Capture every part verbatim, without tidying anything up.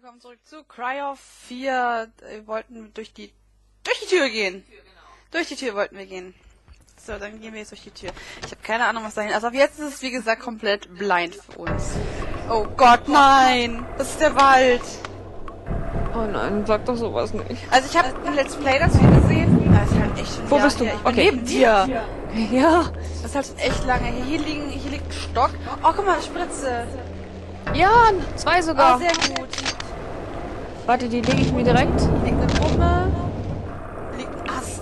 Willkommen zurück zu Cry of vier. Wir wollten durch die, durch die Tür gehen. Tür, genau. Durch die Tür wollten wir gehen. So, dann gehen wir jetzt durch die Tür. Ich habe keine Ahnung, was dahin. Also ab jetzt ist es, wie gesagt, komplett blind für uns. Oh Gott, nein! Das ist der Wald! Oh nein, sag doch sowas nicht. Also ich habe ein Let's Play dazu gesehen. Das ist halt echt... Wo ja, bist du? Hier. Ich bin okay. Neben dir! Ja! Das ist halt echt lange. Hier, liegen, hier liegt ein Stock. Oh, guck mal, Spritze! Ja, zwei sogar. Oh, sehr gut. Warte, die lege ich mir direkt. Hier liegt eine Wumme. Hier liegt ein Ast.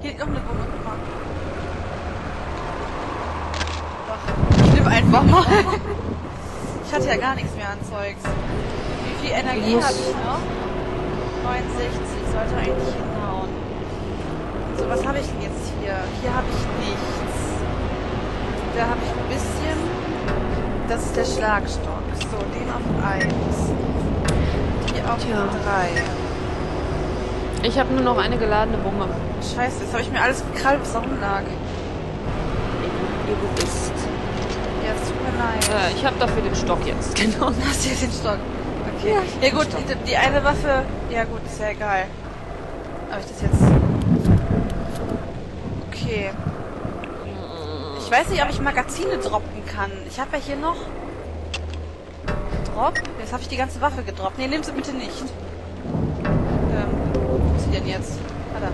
Hier liegt noch eine Wumme. Guck mal. Ich nehme einfach mal. Ich hatte ja gar nichts mehr an Zeugs. Wie viel Energie habe ich noch? neunundsechzig. Sollte eigentlich hinhauen. So, was habe ich denn jetzt hier? Hier habe ich nichts. Da habe ich ein bisschen... Das ist der Schlagstock. So, den auf eins. Die auf drei. Ich habe nur noch eine geladene Wumme. Scheiße, jetzt habe ich mir alles gekrallt, was da rumlag. Ihr bist. Ja, es tut mir leid. Äh, ich habe dafür den Stock jetzt. Genau, du hast jetzt den Stock. Okay. Ja, ja gut, die, die eine Waffe. Ja, gut, ist ja egal. Habe ich das jetzt. Okay. Ich weiß nicht, ob ich Magazine droppen kann. Ich habe ja hier noch... Drop? Jetzt habe ich die ganze Waffe gedroppt. Ne, nimm sie bitte nicht. Ähm, wo ist sie denn jetzt? Warte.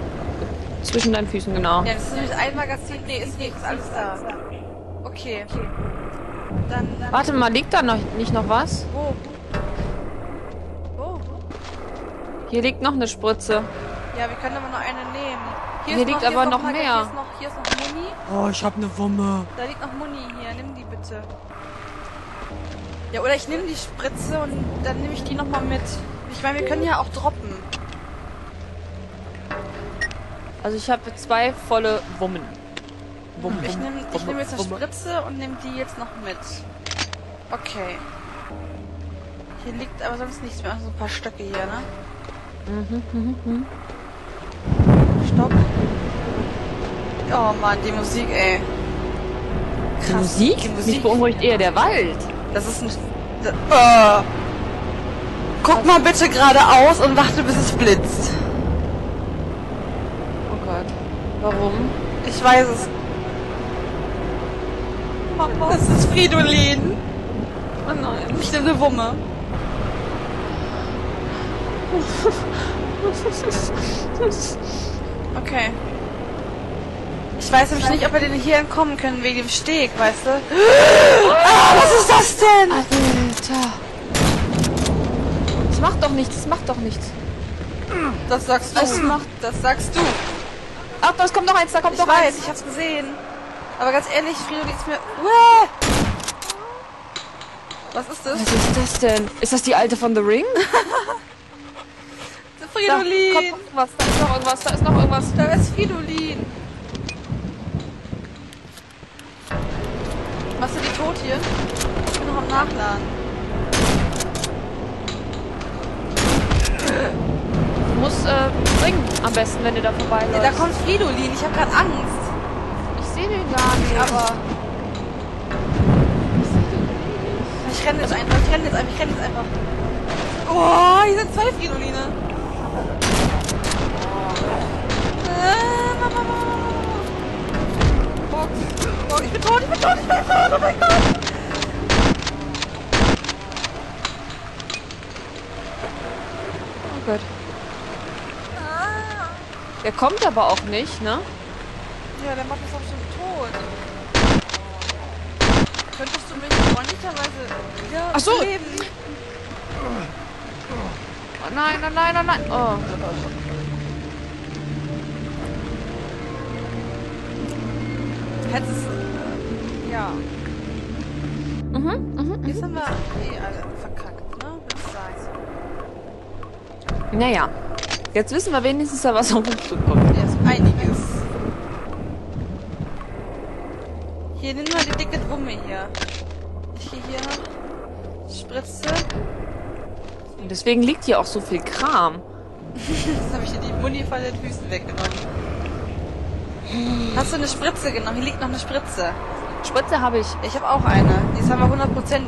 Zwischen deinen Füßen, genau. Ja, das ist nämlich ein Magazin. Ne, ist nichts. Ist alles da. Okay. okay. Dann, dann Warte mal, liegt da noch nicht noch was? Wo? Wo? Hier liegt noch eine Spritze. Ja, wir können aber nur eine nehmen. Hier, hier ist liegt noch, hier aber ist noch, noch mehr. Hier ist noch, hier ist noch Muni. Oh, ich hab ne Wumme. Da liegt noch Muni hier. Nimm die bitte. Ja, oder ich nehme die Spritze und dann nehme ich die nochmal mit. Ich meine, wir können ja auch droppen. Also ich habe zwei volle Wummen. Wum, ich nehme ich nehm jetzt eine Wumme. Spritze und nehme die jetzt noch mit. Okay. Hier liegt aber sonst nichts mehr. So ein paar Stöcke hier, ne? Mhm, mhm, mhm. Stopp. Oh Mann, die Musik, ey. Krass. Die Musik? Die Musik. Mich beunruhigt eher der Wald. Das ist ein... Da, uh. Guck Was? mal bitte geradeaus und warte, bis es blitzt. Oh Gott. Warum? Ich weiß es. Mama. Das ist Fridolin. Oh nein. Ich nehme eine Wumme. Okay. Ich weiß nämlich nicht, ob wir denn hier entkommen können wegen dem Steg, weißt du? Ah, was ist das denn? Alter. Das macht doch nichts, das macht doch nichts. Das sagst du. Das, macht, das sagst du. Ach, da kommt noch eins, da kommt noch eins. Ich weiß, ich hab's gesehen. Aber ganz ehrlich, Frido geht's mir... Uah! Was ist das? Was ist das denn? Ist das die alte von The Ring? Fridolin! Da kommt noch was, da ist noch irgendwas, da ist noch irgendwas. Da ist Fridolin! Machst du die tot hier? Ich bin noch am Nachladen. Du musst äh, springen am besten, wenn du da vorbeiläufst. Ja, da kommt Fridolin, ich hab grad Angst. Ich sehe den gar nicht, aber... Ich sehe den nicht. Ich renne jetzt einfach, ich renne jetzt einfach, ich renne jetzt einfach. Oh, hier sind zwei Fridoline. Oh, ich bin tot, ich bin tot, ich bin tot, oh mein Gott! Oh Gott. Der kommt aber auch nicht, ne? Ja, der macht uns auch schon tot. Könntest du mich freundlicherweise wieder Ach so. leben? Oh nein, oh nein, oh nein! Oh. Hättest du, äh, ja. Mhm, mhm. Jetzt haben wir eh alle verkackt, ne? Würde ich sagen. Naja. Jetzt wissen wir wenigstens da, was auf uns zukommt. Ja, ist einiges. Hier, nimm mal die dicke Wumme hier. Ich gehe hier. Spritze. Und deswegen liegt hier auch so viel Kram. Jetzt habe ich hier die Muni von den Füßen weggenommen. Hast du eine Spritze genommen? Hier liegt noch eine Spritze. Spritze habe ich. Ich habe auch eine. Jetzt haben wir hundert Prozent.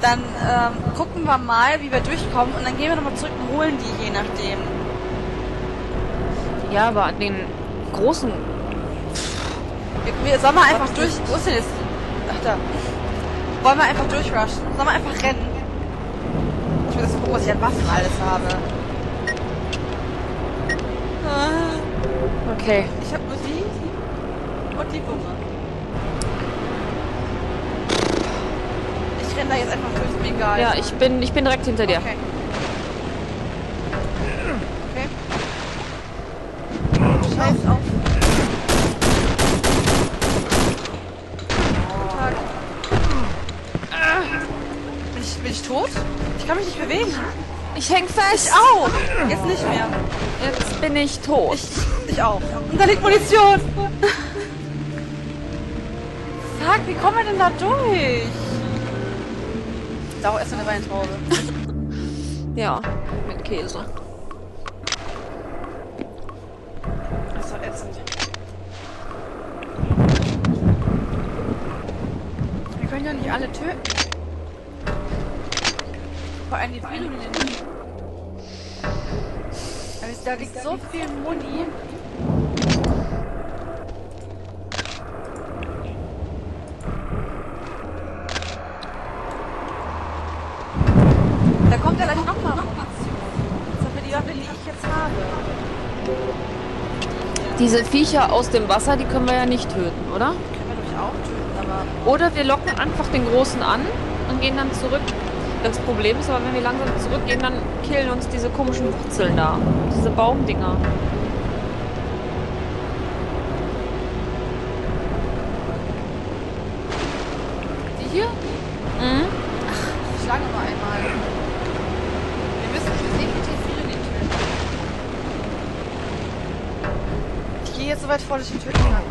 dann ähm, gucken wir mal, wie wir durchkommen und dann gehen wir nochmal zurück und holen die, je nachdem. Ja, aber an den großen... Wir, wir sollen mal einfach durch... Wo ist denn das? Ach, da. Wollen wir einfach durchrushen? Sollen wir einfach rennen? Ich bin das froh, dass ich an Waffen alles habe. Ah. Okay. Ich habe nur die und die Wumme. Ich renne da jetzt einfach durch, mir egal. Ja, ich bin, ich bin direkt hinter dir. Okay. Okay. Scheiß auf. Bin ich tot? Ich kann mich nicht bewegen. Ich häng fest. Ich auch. Jetzt nicht mehr. Jetzt bin ich tot. Ich, ich auch. Und da liegt Munition. Fuck, wie kommen wir denn da durch? Ich dauere erstmal eine Weintraube. Ja, mit Käse. Das ist doch ätzend. Wir können ja nicht alle töten. Vor allem die Fridolin. Also da liegt so viel Muni. Da kommt ja gleich nochmal Munition. Das ist die Waffe, die ich jetzt habe. Diese Viecher aus dem Wasser, die können wir ja nicht töten, oder? Die können wir natürlich auch töten, aber... Oder wir locken einfach den Großen an und gehen dann zurück. Das Problem ist aber, wenn wir langsam zurückgehen, dann killen uns diese komischen Wurzeln da. Diese Baumdinger. Die hier? Mhm. Ach, schlagen wir einmal. Wir müssen definitiv viele nicht töten. Ich gehe jetzt so weit vor, dass ich ihn töten kann.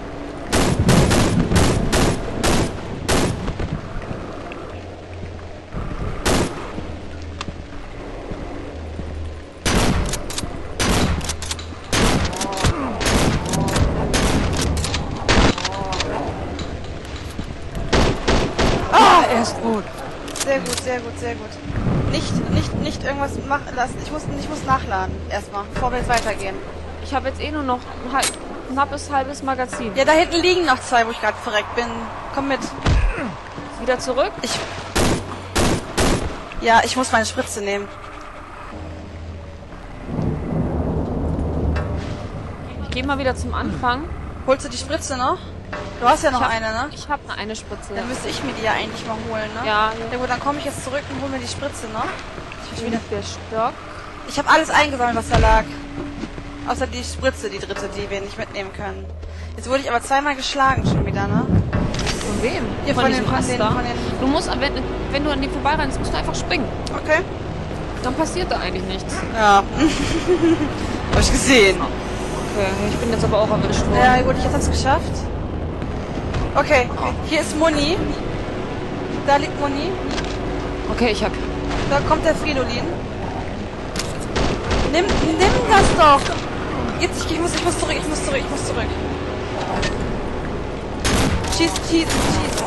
Sehr gut, sehr gut. Nicht, nicht, nicht irgendwas machen lassen. Ich muss, ich muss nachladen erstmal, bevor wir jetzt weitergehen. Ich habe jetzt eh nur noch ein halb, knappes, halbes Magazin. Ja, da hinten liegen noch zwei, wo ich gerade verreckt bin. Komm mit. Wieder zurück? Ich... Ja, ich muss meine Spritze nehmen. Ich gehe mal wieder zum Anfang. Holst du die Spritze noch? Du hast ja noch hab, eine, ne? Ich habe eine Spritze. Dann müsste ich mir die ja eigentlich mal holen, ne? Ja. Ja gut, dann komme ich jetzt zurück und hole mir die Spritze, ne? Ich bin wieder für Stock. Ich habe alles eingesammelt, was da lag. Außer die Spritze, die dritte, die wir nicht mitnehmen können. Jetzt wurde ich aber zweimal geschlagen schon wieder, ne? Von wem? Hier, von, von, den, von, den, von den... Du musst, wenn, wenn du an die vorbeirennst, musst du einfach springen. Okay. Dann passiert da eigentlich nichts. Ja. Hab ich gesehen. Okay, ich bin jetzt aber auch erwischt worden. Ja gut, ich hab's jetzt geschafft. Okay, hier ist Moni. Da liegt Moni. Okay, ich hab... Da kommt der Fridolin. Nimm, nimm das doch! Jetzt, ich, ich, muss, ich muss zurück, ich muss zurück, ich muss zurück. Schieß, schieß, schieß.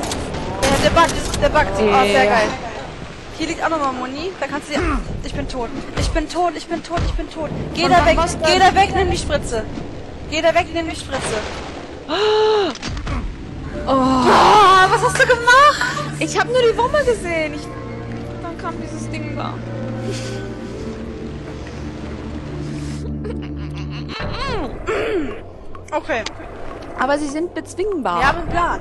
Der, der backt, der backt. Yeah. Oh, sehr geil. Hier liegt auch nochmal Moni. Da kannst du dir... Ich bin tot. Ich bin tot, ich bin tot, ich bin tot. Geh da weg, geh da weg, nimm die Spritze. Geh da weg, nimm die Spritze. Oh. Oh, was hast du gemacht? Ich habe nur die Wumme gesehen. Ich... Dann kam dieses Ding da. Okay. Aber sie sind bezwingbar. Wir haben einen Plan.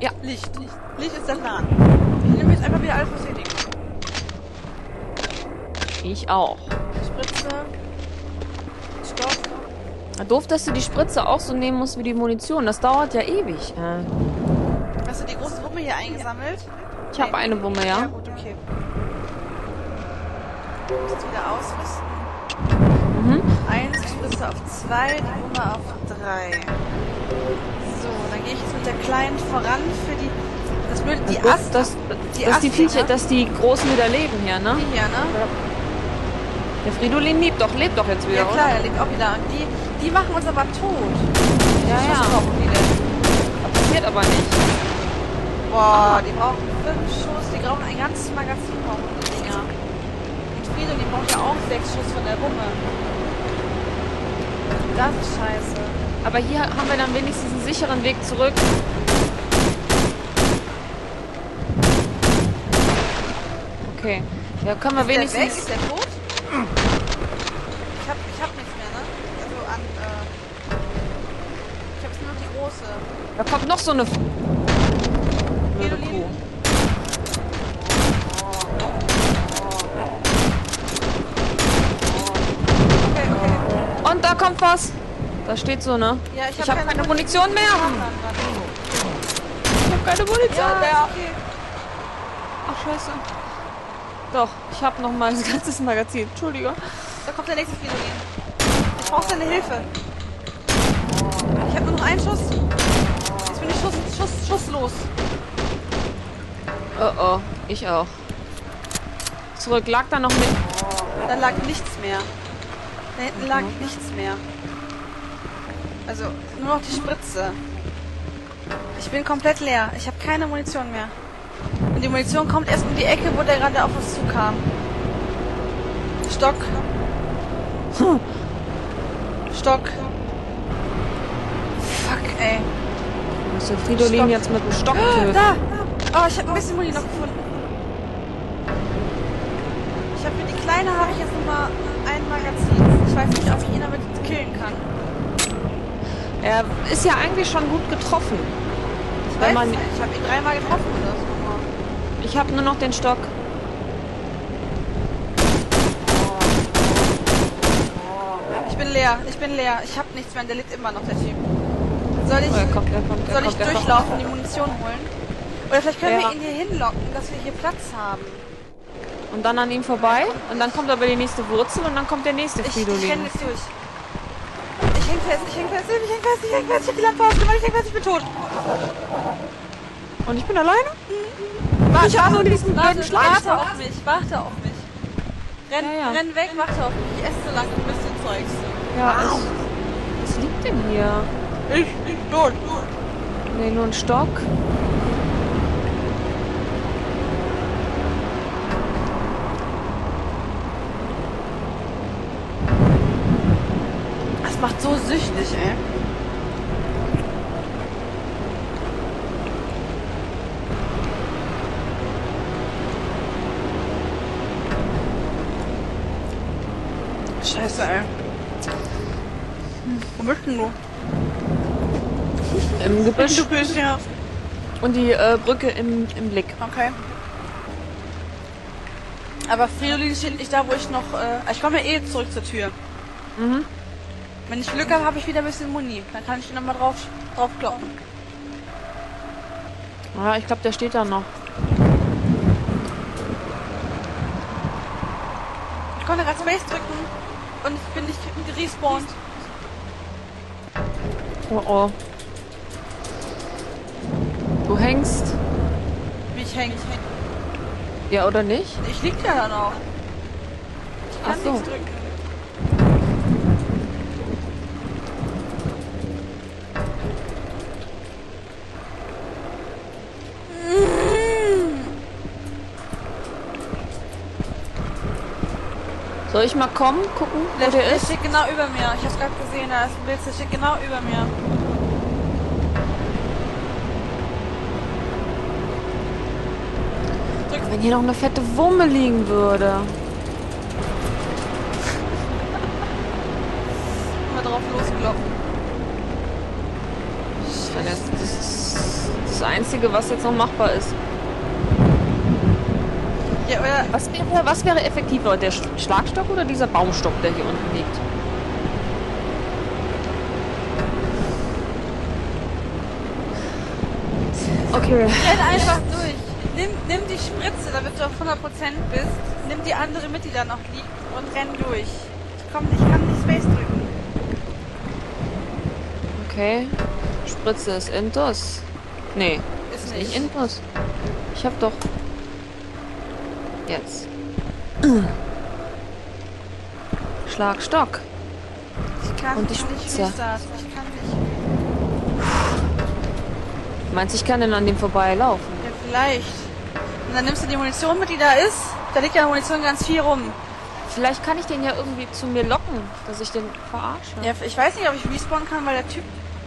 Ja. Licht. Licht, Licht ist der Plan. Ich nehme jetzt einfach wieder alles, was hier liegt. Ich auch. Spritze. Stoff. Doof, dass du die Spritze auch so nehmen musst wie die Munition. Das dauert ja ewig. Ja. Hast du die große Wumme hier eingesammelt? Ich habe eine Wumme, ja. Ja gut, okay. Du musst wieder ausrüsten. Mhm. Eins, Spritze auf zwei, die Wumme auf drei. So, dann gehe ich jetzt mit der Kleinen voran für die... Das blöde, die das Ast... Das, die dass, Ast die Viecher, dass die Großen wieder leben hier, ne? Die hier, ne? Der Fridolin lebt doch, lebt doch jetzt wieder, oder? Ja klar, er lebt auch wieder. Und die... Die machen uns aber tot. Ja, ja. Das passiert aber nicht. Boah, die brauchen... fünf Schuss, die brauchen ein ganzes Magazin, brauchen die Dinger. Und Fridolin, die braucht ja auch sechs Schuss von der Wumme. Das ist scheiße. Aber hier haben wir dann wenigstens einen sicheren Weg zurück. Okay. Ja, können wir ist wenigstens... Der weg? Ist der tot? Ich hab, ich hab nichts mehr, ne? Also an, äh... Ich hab jetzt nur noch die große. Da kommt noch so eine... Fridolin. Und da kommt was. Da steht so, ne? Ja, ich habe hab keine, keine Munition mehr. Ich habe keine Munition ja, mehr. Okay. Ach, scheiße. Doch, ich habe noch mal ein ganzes Magazin. Entschuldigung. Da kommt der nächste Fridolin. Ich brauche deine Hilfe. Ich habe nur noch einen Schuss. Jetzt bin ich schuss, schuss, schusslos. Oh, oh. Ich auch. Zurück. Lag da noch mit? Da lag nichts mehr. Da hinten lag nichts mehr. Also nur noch die Spritze. Ich bin komplett leer. Ich habe keine Munition mehr. Und die Munition kommt erst um die Ecke, wo der gerade auf uns zukam. Stock. Hm. Stock. Fuck, ey. Du musst den Fridolin jetzt mit dem Stock töten. Da! Oh, ich habe ein bisschen Muni noch gefunden. Ich habe für die Kleine habe ich jetzt nochmal ein Magazin. Ich weiß nicht, ob ich ihn damit killen kann. Er ist ja eigentlich schon gut getroffen. Ich weiß man... nicht. Ich habe ihn dreimal getroffen oder so. Ich habe nur noch den Stock. Ich bin leer. Ich bin leer. Ich habe nichts mehr. Der liegt immer noch, der Typ. Soll ich, oh, er kommt, er kommt, er soll kommt, ich durchlaufen und die Munition holen? Oder vielleicht können ja. wir ihn hier hinlocken, dass wir hier Platz haben. Und dann an ihm vorbei. Und dann kommt aber die nächste Wurzel und dann kommt der nächste Fridolin. Ich, ich kenne es durch. Ich häng fest, ich häng fest, ich häng fest, ich häng fest, ich hab die Lampe ausgemacht, ich häng fest, ich bin tot. Und ich bin alleine? Mhm. Warte, ich habe nur diesen blöden Schlag. Warte auf mich, warte auf mich. Renn, ja, ja. renn weg, warte auf mich. Ich esse so lange ein bisschen Zeugs. Ja, ich, was liegt denn hier? Ich, ich, tot, tot. Nee, nur ein Stock. Macht so süchtig, ey. Scheiße, ey. Wo bist denn du? Im Gebüsch. Du bist, ja. Und die äh, Brücke im, im Blick. Okay. Aber Fridolin steht nicht da, wo ich noch... Äh, ich komme ja eh zurück zur Tür. Mhm. Wenn ich Glück habe, habe ich wieder ein bisschen Muni. Dann kann ich den nochmal drauf, drauf kloppen. Ja, ich glaube, der steht da noch. Ich konnte gerade Space drücken und ich bin nicht gerespawnt. Oh oh. Du hängst. Wie ich häng. Ja, oder nicht? Ich lieg ja da noch. Ich kann so. nichts drücken. Soll ich mal kommen, gucken, wo der, der ist? Der steht genau über mir. Ich hab's gerade gesehen, da ist ein Bild, der steht genau über mir. Drück. Wenn hier noch eine fette Wumme liegen würde. Mal drauf losglocken. Das, das ist das Einzige, was jetzt noch machbar ist. Ja, oder was, wäre, was wäre effektiver, der Schlagstock oder dieser Baumstock, der hier unten liegt? Okay. Renn einfach durch. Nimm, nimm die Spritze, damit du auf hundert Prozent bist. Nimm die andere mit, die da noch liegt und renn durch. Ich, komm, ich kann nicht Space drücken. Okay. Spritze ist Intus. Nee. Ist, ist nicht Intus. Ich hab doch... Jetzt. Schlagstock. Ich kann, Und die kann Spitze. Nicht starten. Ich kann nicht. Meinst du, ich kann denn an dem vorbeilaufen? Ja, vielleicht. Und dann nimmst du die Munition mit, die da ist. Da liegt ja Munition ganz viel rum. Vielleicht kann ich den ja irgendwie zu mir locken, dass ich den verarsche. Ja, ich weiß nicht, ob ich respawnen kann, weil der Typ,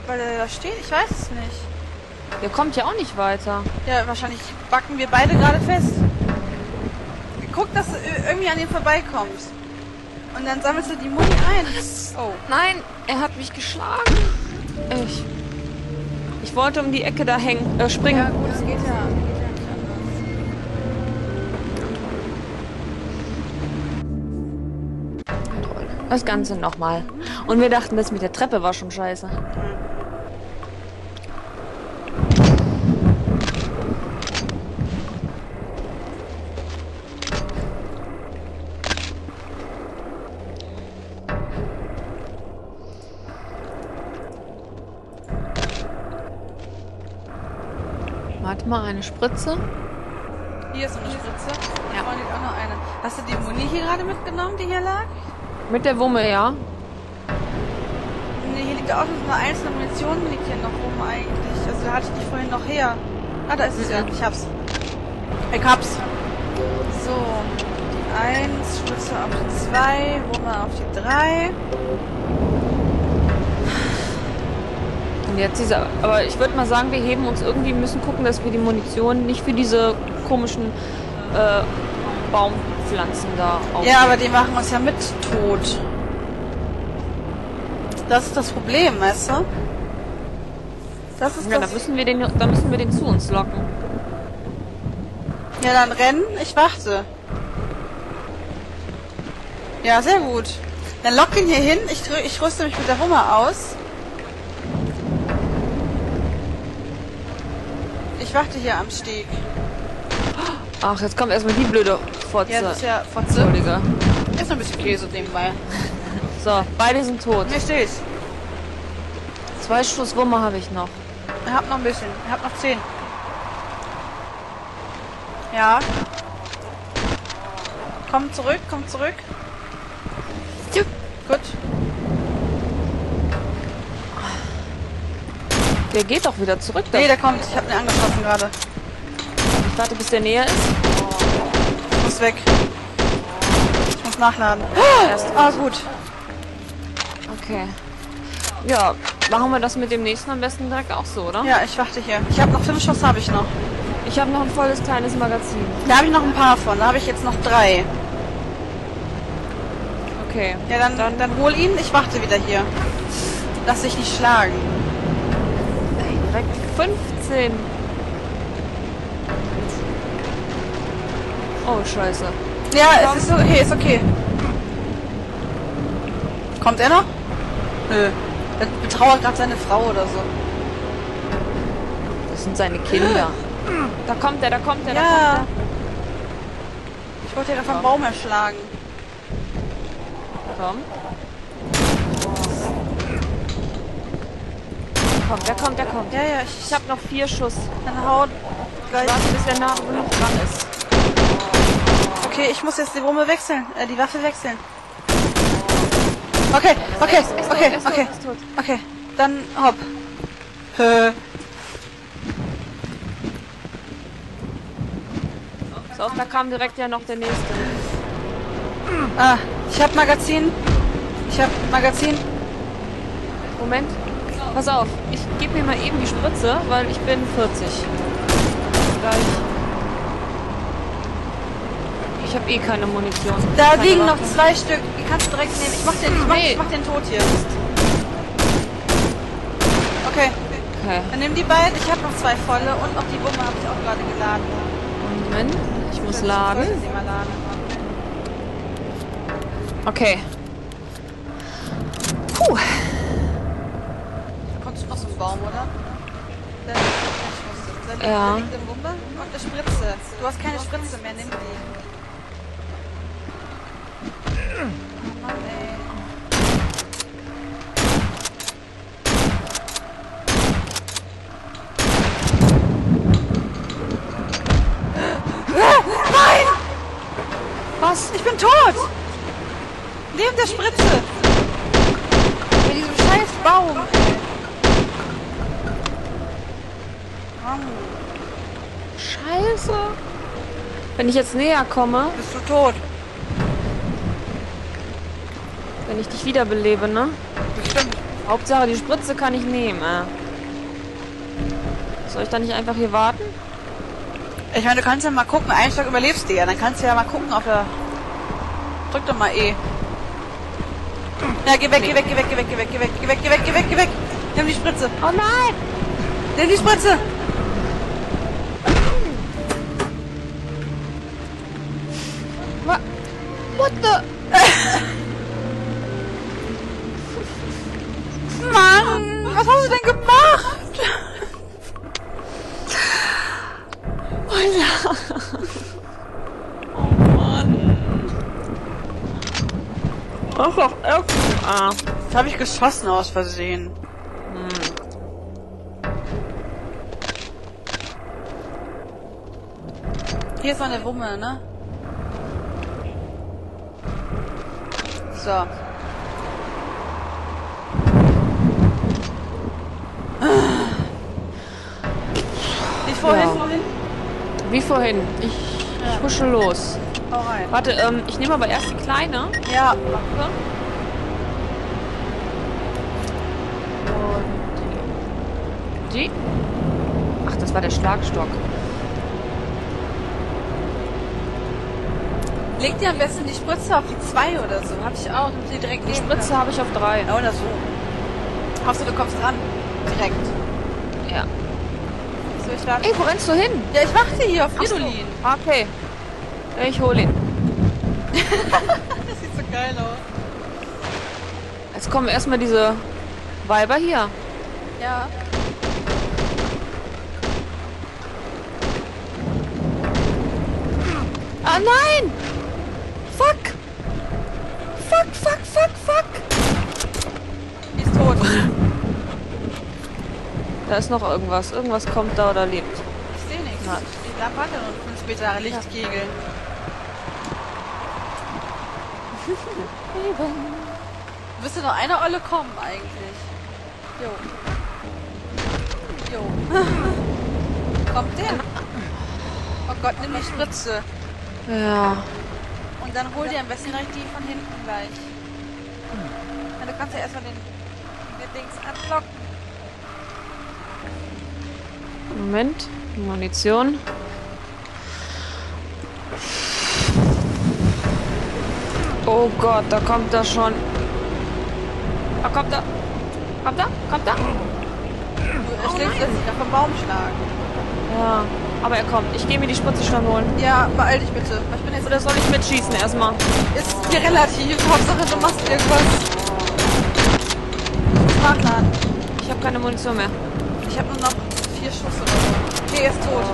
weil der da steht. Ich weiß es nicht. Der kommt ja auch nicht weiter. Ja, wahrscheinlich backen wir beide gerade fest. Guck, dass du irgendwie an ihm vorbeikommst. Und dann sammelst du die Muni ein. Oh. Nein, er hat mich geschlagen. Ich, ich wollte um die Ecke da hängen, äh, springen. Ja gut, das geht ja. Das geht ja nicht anders. Das Ganze nochmal. Und wir dachten, das mit der Treppe war schon scheiße. Warte mal, eine Spritze. Hier ist eine Spritze. Ja. Und auch noch eine. Hast du die Muni hier gerade mitgenommen, die hier lag? Mit der Wumme, ja. Nee, hier liegt auch noch eine einzelne Munition, liegt hier noch rum eigentlich. Also da hatte ich die vorhin noch her. Ah, da ist es ja. Ich hab's. Ich hab's. So, die eins, Spritze auf die zwei, Wumme auf die drei. Jetzt dieser, aber ich würde mal sagen, wir heben uns irgendwie, müssen gucken, dass wir die Munition nicht für diese komischen äh, Baumpflanzen da aufnehmen. Ja, aber die machen uns ja mit tot. Das ist das Problem, weißt du? Das ist ja, das da müssen wir den, da müssen wir den zu uns locken. Ja, dann rennen, ich warte. Ja, sehr gut. Dann lock ihn hier hin, ich, ich rüste mich mit der Hummer aus. Ich warte hier am Steg. Ach, jetzt kommt erstmal die blöde Fotze. Ja, das ist ja Fotze. Ist noch ein bisschen Käse nebenbei. So, beide sind tot. Hier steht's. Zwei Schuss Wumme habe ich noch. Ich hab noch ein bisschen. Ich hab noch zehn. Ja. Komm zurück, komm zurück. Ja. Gut. Der geht doch wieder zurück. Nee, der kommt. Ich habe ihn angetroffen gerade. Ich warte, bis der näher ist. Ich muss weg. Ich muss nachladen. Ah, oh, gut. Okay. Ja, machen wir das mit dem nächsten am besten direkt auch so, oder? Ja, ich warte hier. Ich habe noch fünf Schuss, habe ich noch. Ich habe noch ein volles kleines Magazin. Da habe ich noch ein paar von. Da habe ich jetzt noch drei. Okay. Ja, dann, dann, dann hol ihn. Ich warte wieder hier. Lass dich nicht schlagen. fünfzehn. Oh, scheiße. Ja, es ist okay, ist okay. Kommt er noch? Nö. Er betrauert gerade seine Frau oder so. Das sind seine Kinder. Da kommt er, da kommt er, da ja. kommt er. Ich wollte ihn einfach vom Baum erschlagen. Komm. Der kommt, der kommt, der kommt. Ja, ja, ich, ich habe noch vier Schuss. Dann haut gleich. Warte, bis der Nabel dran ist. Okay, ich muss jetzt die Wumme wechseln, äh, die Waffe wechseln. Okay, okay, okay, okay, okay. Dann hopp. Hö. So, da kam direkt ja noch der nächste. Ah, ich habe Magazin. Ich habe Magazin. Moment. Pass auf, ich gebe mir mal eben die Spritze, weil ich bin vierzig. Gleich. Ich habe eh keine Munition. Da keine liegen Waffe. Noch zwei Stück, die kannst du direkt nehmen. Ich mach den, ich mach, nee. ich mach den tot hier. Okay. okay. Dann nimm die beiden, ich habe noch zwei volle und noch die Wumme habe ich auch gerade geladen. Moment, ich muss ich laden. Sie mal laden. Okay. Puh. Baum, oder? Der, der, der, der ja. liegt im Wumme und eine Spritze. Du hast keine Spritze mehr, nimm die. Oh Mann, ey. Nein! Was? Ich bin tot! Neben der Spritze! Mit diesem scheiß Baum! Scheiße! Wenn ich jetzt näher komme... Bist du tot? Wenn ich dich wiederbelebe, ne? Bestimmt. Hauptsache, die Spritze kann ich nehmen. Äh. Soll ich da nicht einfach hier warten? Ich meine, du kannst ja mal gucken. Einen Tag überlebst du ja. Dann kannst du ja mal gucken, ob er... Drück doch mal E. Ja, geh weg, geh weg, geh weg, geh weg, geh weg, geh weg, geh weg, geh weg, geh weg, geh weg. Nimm die Spritze. Oh nein! Nimm die Spritze! What the... Mann, was hast du denn gemacht? Oh ja. Oh Mann. Das ist doch irgendwie... Ah, das habe ich geschossen aus Versehen. Hm. Hier ist noch eine Wumme, ne? So. Ah, nicht vorhin, ja. vorhin? Wie vorhin. Ich, ja. ich husche los. Hau rein. Warte, ähm, ich nehme aber erst die kleine. Ja. Und die. Ach, das war der Schlagstock. Leg dir am besten die Spritze auf die zwei oder so. Hab ich auch. Damit die direkt die Spritze habe ich auf drei. Oder so. Hauptsache du kommst ran. Direkt. Ja. So, ich lade. Ey, wo rennst du hin? Ja, ich warte hier auf Fridolin. Okay. Ich hole ihn. Das sieht so geil aus. Jetzt kommen erstmal diese Weiber hier. Ja. Ah nein! Fuck! Fuck, fuck, fuck, fuck! Die ist tot. Da ist noch irgendwas. Irgendwas kommt da oder lebt. Ich sehe nichts. Na. Ich glaube, warte noch fünf Meter Lichtkegel. Ja. Müsste noch eine Olle kommen eigentlich. Jo. Jo. Kommt der? Oh Gott, nimm die Spritze. Ja. Und dann hol dir am besten gleich die von hinten gleich. Hm. Ja, du kannst ja erstmal den, den Dings anlocken. Moment, Munition. Oh Gott, da kommt er schon. Da kommt er. Kommt er? Kommt er? Du erschlägst jetzt nicht, auf den Baum schlagen. Ja. Aber er kommt. Ich gehe mir die Spritze schnell holen. Ja, beeil dich bitte. Ich bin jetzt Oder soll ich mitschießen erstmal? Ist hier relativ. Hauptsache du machst irgendwas. Sprachladen. Ich habe keine Munition mehr. Ich habe nur noch vier Schuss oder so. Okay, er ist tot.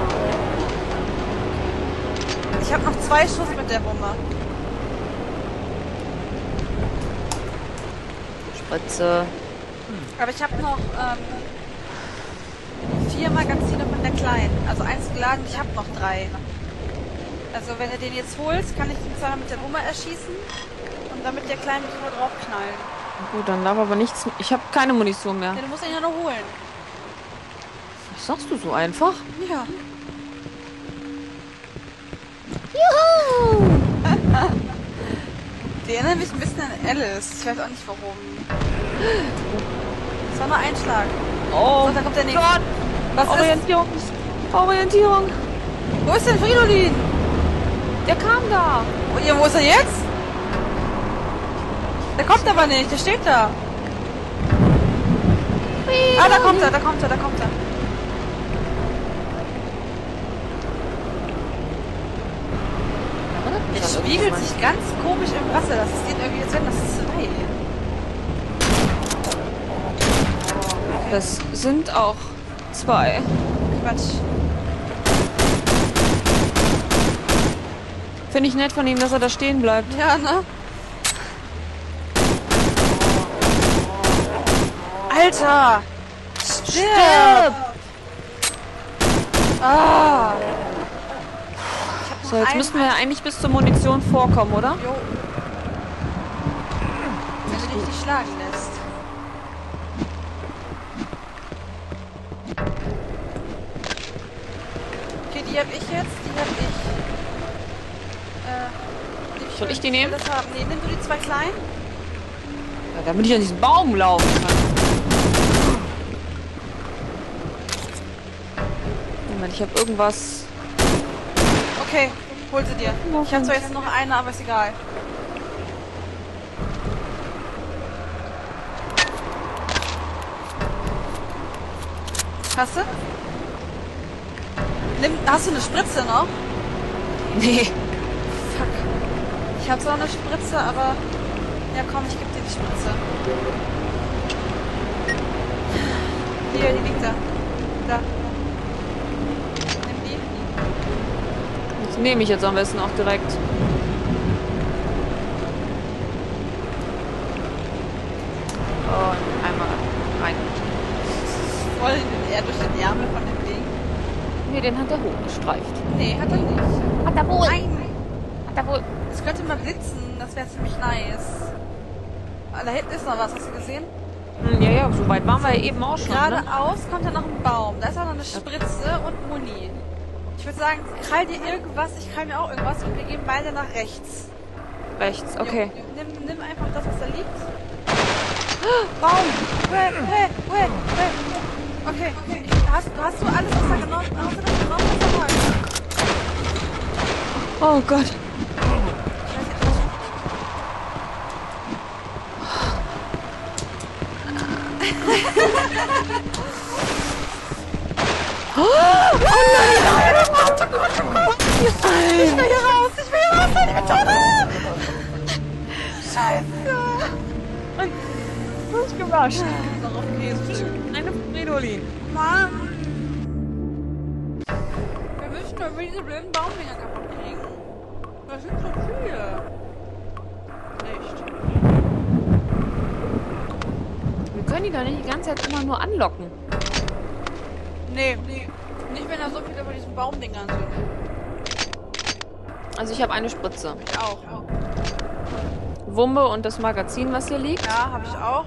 Ich habe noch zwei Schuss mit der Bombe. Spritze. Aber ich habe noch... Ähm, vier Magazine von der Kleinen. Also eins geladen, ich habe noch drei. Also wenn du den jetzt holst, kann ich den zwar mit der Wumme erschießen und dann mit der Kleinen mit nur draufknallen. Gut, dann darf aber nichts... Ich habe keine Munition mehr. Ja, du musst ihn ja noch holen. Was sagst du so einfach? Ja. Juhu! Die erinnern mich ein bisschen an Alice. Ich weiß auch nicht warum. Das war nur ein Schlag. Oh, so, da kommt der nächste. Gott. Was Orientierung. Ist? Orientierung. Wo ist denn Fridolin? Der kam da. Und ja, wo ist er jetzt? Der kommt aber nicht. Der steht da. Fridolin. Ah, da kommt er. Da kommt er. Da kommt er. Der spiegelt sich ganz komisch im Wasser. Das ist irgendwie jetzt, wenn das zwei. Das sind auch zwei. Quatsch. Finde ich nett von ihm, dass er da stehen bleibt. Ja, ne? Alter! Stirb! Ah! So, jetzt müssten wir ja eigentlich bis zur Munition vorkommen, oder? Jo. Wenn du dich nicht schlagen lässt. Die hab ich jetzt, die hab ich. Soll ich die nehmen? Das haben. Nee, nimm du die zwei kleinen? Ja, damit ich an diesen Baum laufen kann. Moment, ich habe irgendwas... Okay, hol sie dir. Ich habe zwar jetzt noch eine, aber ist egal. Hast du? Nimm, hast du eine Spritze noch? Nee. Fuck. Ich hab zwar eine Spritze, aber... Ja komm, ich geb dir die Spritze. Hier, die liegt da. Da. Nimm die. Das nehme ich jetzt am besten auch direkt. Und einmal rein. Voll in den Erd durch den Ärmel von dem Ding. Nee, den hat er hochgestreift. Nee, hat er nicht. Hat er wohl. Nein. Hat er wohl. Es könnte mal blitzen, das wäre ziemlich nice. Aber da hinten ist noch was, hast du gesehen? Hm, ja, ja, so weit waren wir ja eben auch schon. Geradeaus, ne? Kommt ja noch ein Baum. Da ist auch noch eine Spritze und Muni. Ich würde sagen, krall dir irgendwas, ich krall mir auch irgendwas und wir gehen beide nach rechts. Rechts, okay. Jo, nimm, nimm einfach das, was da liegt. Baum! Hey, hey, hey, hey. Okay, okay. Hast, hast du alles, was da genau, hast du das genau, was da wollen? Oh Gott. Oh, oh nein, nein, oh Gott, oh Gott, oh Gott. Ich will hier raus, ich will hier raus, meine Tonne. Scheiße. Und gut gewascht. Darauf gehst du. Eine Fridolin. Mann. Wir müssen doch wieder diese blöden Baumdinger kaputt kriegen. Das sind so viele. Nicht. Wir können die doch nicht die ganze Zeit immer nur anlocken. Nee, nee, nicht wenn da so viele von diesen Baumdingern sind. Also ich habe eine Spritze. Ich auch. Ich auch. Wumbe und das Magazin, was hier liegt. Ja, habe ich auch.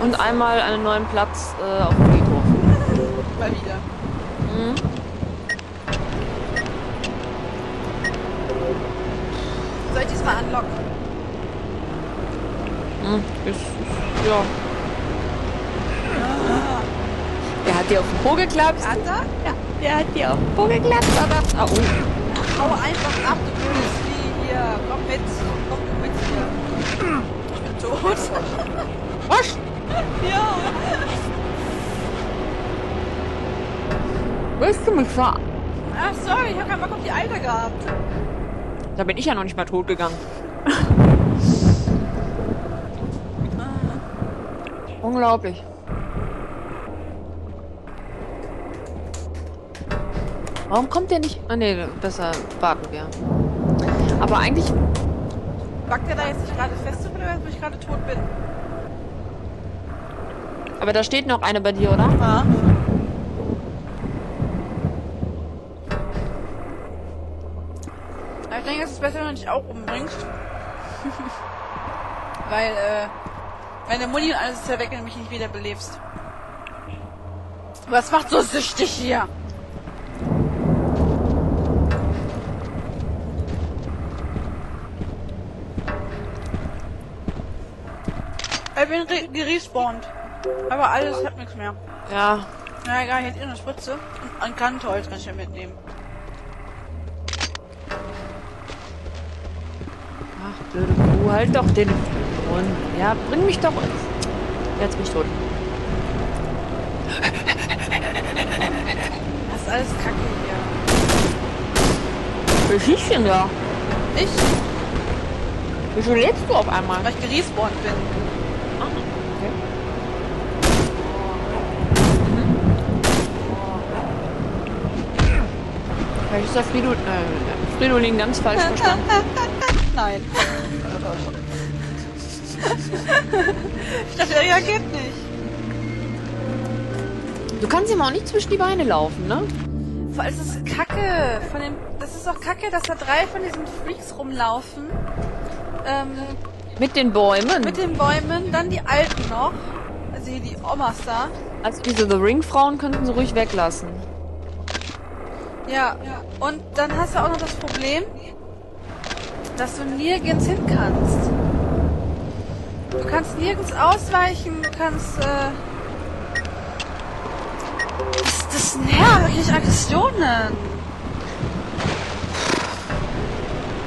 Und einmal einen neuen Platz äh, auf dem Friedhof. Mal wieder. Mhm. Soll ich diesmal anlocken? Mhm. Ich, ich, ja. Der hat dir auf den Po geklappt. Hat er? Ja. Der hat dir auf den Po geklappt, aber... Oh, oh. Hau einfach ab, du blödes Vieh hier. Komm mit. Komm du mit hier. Ich bin tot. Was? Ja. Willst du mich fahren? Ach, sorry. Ich hab keinen Bock auf die Alter gehabt. Da bin ich ja noch nicht mal tot gegangen. Unglaublich. Warum kommt der nicht? Ah ne, besser warten wir. Aber eigentlich... Backt der da jetzt nicht gerade fest, oder wo ich gerade tot bin? Aber da steht noch eine bei dir, oder? Ja. Ich denke, es ist besser, wenn du dich auch umbringst. Weil, äh... wenn der Muni und alles ist ja weg, wenn du mich nicht wiederbelebst. Was macht so süchtig hier? Ich bin gerespawnt. Aber alles hat nichts mehr. Ja. Na egal, ich hätte eine Spritze. Und ein Kantholz kann ich ja mitnehmen. Ach, blöde Kuh, halt doch den Brunnen. Ja, bring mich doch ins. Jetzt bin ich tot. Das ist alles Kacke hier. Was ist denn da? Ich? Wieso lebst du auf einmal? Weil ich gerespawnt bin. Vielleicht ist der Frido, äh, Fridolin ganz falsch verstanden. Nein. Ich dachte, ja, geht nicht. Du kannst ihm auch nicht zwischen die Beine laufen, ne? Vor allem ist das Kacke. Von dem, das ist doch Kacke, dass da drei von diesen Freaks rumlaufen. Ähm, mit den Bäumen? Mit den Bäumen, dann die Alten noch. Also hier die Omas da. Also diese The Ring-Frauen könnten sie ruhig weglassen. Ja, ja, und dann hast du auch noch das Problem, dass du nirgends hin kannst. Du kannst nirgends ausweichen, du kannst... Äh das, das nervt wirklich Aggressionen.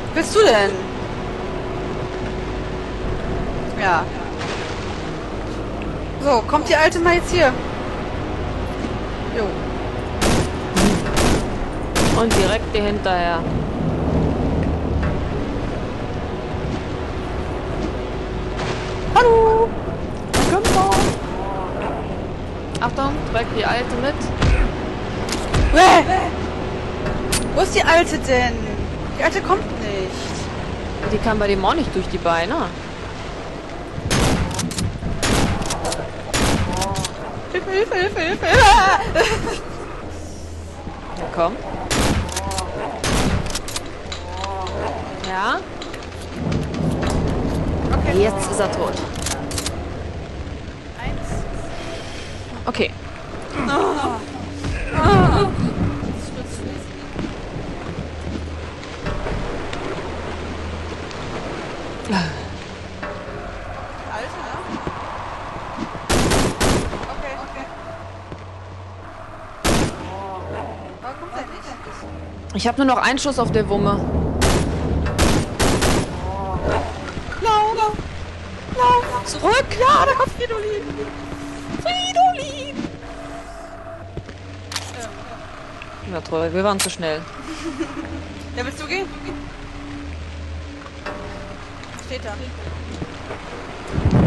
Was willst du denn? Ja. So, kommt die Alte mal jetzt hier. Jo. Und direkt dir hinterher. Hallo! Gumball! Achtung, direkt die Alte mit. Bäh. Wo ist die Alte denn? Die Alte kommt nicht. Die kann bei dem auch nicht durch die Beine. Hilfe, Hilfe, Hilfe, Hilfe! Ja, komm. Ja. Okay. Jetzt ist er tot. Eins. Okay. Oh. Oh. Ich habe nur noch einen Schuss auf der Wumme. Lauf, lauf, lauf, zurück, ja, da kommt Fridolin. Fridolin. Ja, ja, traurig, wir waren zu schnell. Ja, willst du gehen? Steht da.